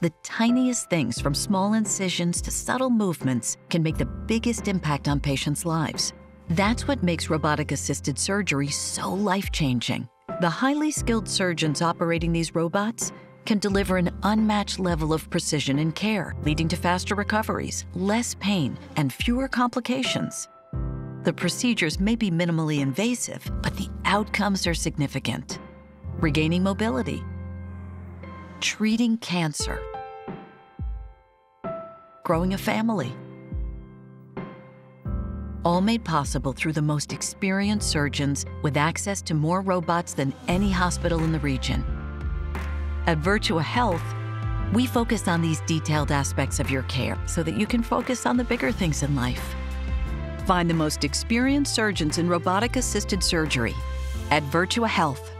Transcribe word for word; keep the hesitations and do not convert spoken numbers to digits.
The tiniest things, from small incisions to subtle movements, can make the biggest impact on patients' lives. That's what makes robotic-assisted surgery so life-changing. The highly skilled surgeons operating these robots can deliver an unmatched level of precision and care, leading to faster recoveries, less pain, and fewer complications. The procedures may be minimally invasive, but the outcomes are significant. Regaining mobility, treating cancer, growing a family. All made possible through the most experienced surgeons with access to more robots than any hospital in the region. At Virtua Health, we focus on these detailed aspects of your care so that you can focus on the bigger things in life. Find the most experienced surgeons in robotic-assisted surgery at Virtua Health.